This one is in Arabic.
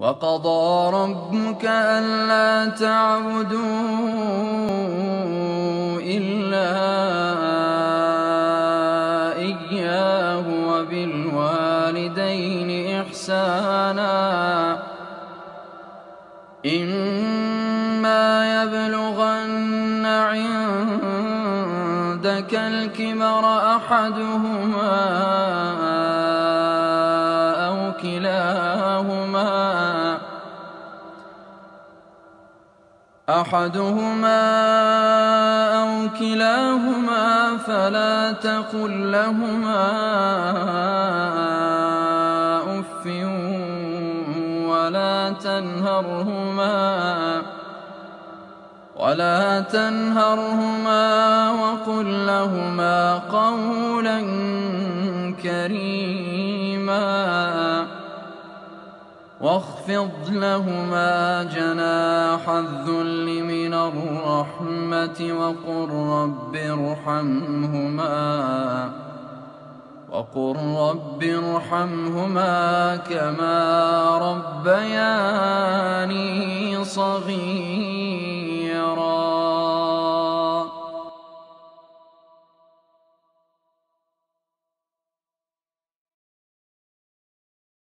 وَقَضَى رَبُّكَ أَلَّا تَعْبُدُوا إِلَّا إِيَّاهُ وَبِالْوَالِدَيْنِ إِحْسَانًا إِمَّا يَبْلُغَنَّ عِندَكَ الْكِبَرَ أَحَدُهُمَا أَوْ كِلَاهُمَا فلا تقل لهما أف ولا تنهرهما وقل لهما قولا كريما واخفض لهما جناح الذل من الرحمة وقل رب ارحمهما كما ربياني صغيرا.